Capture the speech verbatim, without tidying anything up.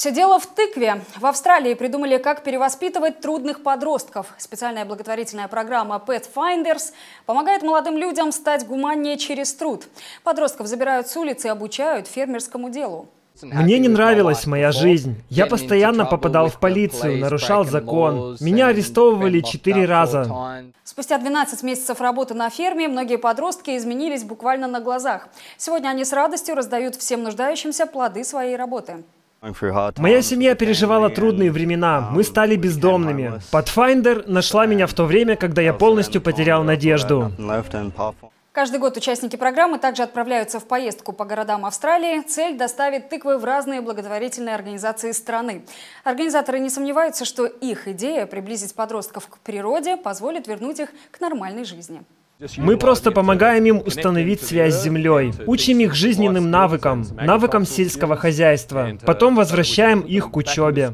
Все дело в тыкве. В Австралии придумали, как перевоспитывать трудных подростков. Специальная благотворительная программа Pathfinders помогает молодым людям стать гуманнее через труд. Подростков забирают с улицы и обучают фермерскому делу. Мне не нравилась моя жизнь. Я постоянно попадал в полицию, нарушал закон. Меня арестовывали четыре раза. Спустя двенадцать месяцев работы на ферме многие подростки изменились буквально на глазах. Сегодня они с радостью раздают всем нуждающимся плоды своей работы. Моя семья переживала трудные времена. Мы стали бездомными. Pathfinder нашла меня в то время, когда я полностью потерял надежду. Каждый год участники программы также отправляются в поездку по городам Австралии. Цель – доставить тыквы в разные благотворительные организации страны. Организаторы не сомневаются, что их идея приблизить подростков к природе позволит вернуть их к нормальной жизни. Мы просто помогаем им установить связь с землей, учим их жизненным навыкам, навыкам сельского хозяйства, потом возвращаем их к учебе.